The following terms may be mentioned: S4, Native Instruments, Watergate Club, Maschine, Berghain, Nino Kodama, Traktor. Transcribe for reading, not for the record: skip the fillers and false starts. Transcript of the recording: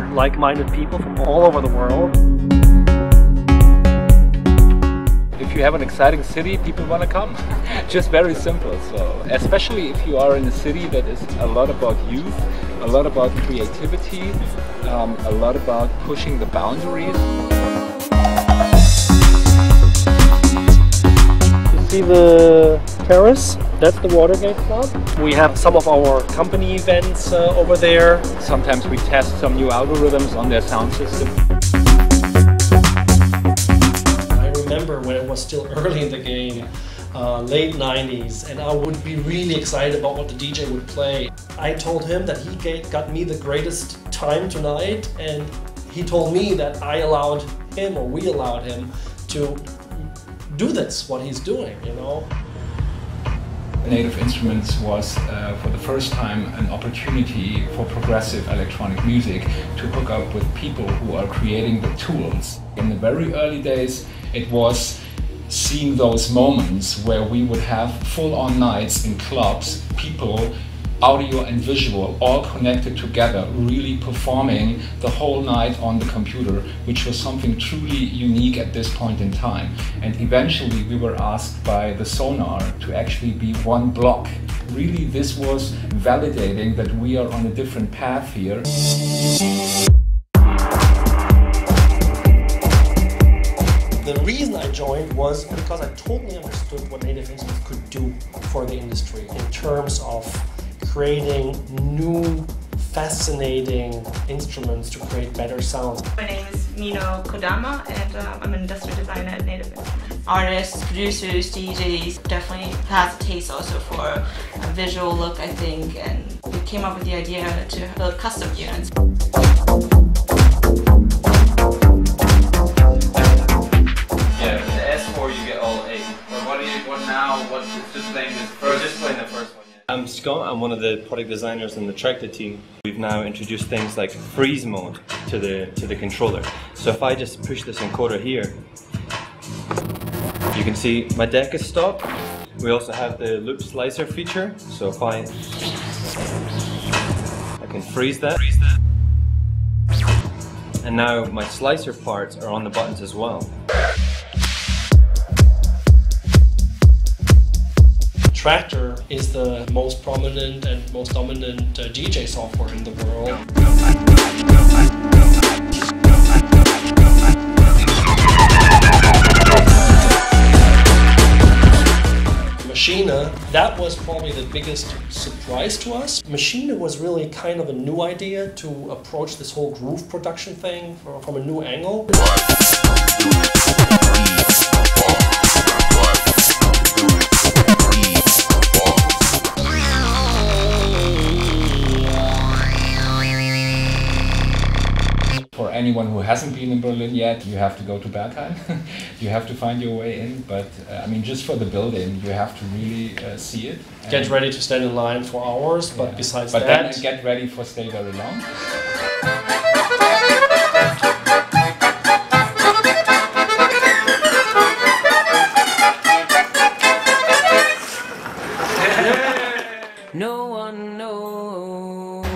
gather like-minded people from all over the world. If you have an exciting city, people want to come. Just very simple. So, especially if you are in a city that is a lot about youth, a lot about creativity, a lot about pushing the boundaries. You see the terrace? That's the Watergate Club. We have some of our company events over there. Sometimes we test some new algorithms on their sound system. When it was still early in the game, late 90s, and I would be really excited about what the DJ would play. I told him that he got me the greatest time tonight, and he told me that I allowed him, or we allowed him, to do this, what he's doing, you know. Native Instruments was, for the first time, an opportunity for progressive electronic music to hook up with people who are creating the tools. In the very early days, it was seeing those moments where we would have full-on nights in clubs, people, audio and visual, all connected together, really performing the whole night on the computer, which was something truly unique at this point in time. And eventually we were asked by the Sonar to actually be one block. Really, this was validating that we are on a different path here. The reason I joined was because I totally understood what Native Instruments could do for the industry in terms of creating new, fascinating instruments to create better sounds. My name is Nino Kodama, and I'm an industrial designer at Native Instruments. Artists, producers, DJs, definitely has a taste also for a visual look, I think, and we came up with the idea to build custom units. Yeah, with the S4 you get all 8. But what do you want now? What's just playing this first? Just playing the first one. I'm Scott, I'm one of the product designers in the Traktor team. We've now introduced things like freeze mode to the controller. So if I just push this encoder here, you can see my deck is stopped. We also have the loop slicer feature. So if I can freeze that. And now my slicer parts are on the buttons as well. Traktor is the most prominent and most dominant DJ software in the world. Maschine, that was probably the biggest surprise to us. Maschine was really kind of a new idea to approach this whole groove production thing from a new angle. For anyone who hasn't been in Berlin yet, you have to go to Berghain. You have to find your way in, but I mean, just for the building, you have to really see it. Get ready to stand in line for hours, but yeah. Besides but that... But then get ready for stay very long. No one knows.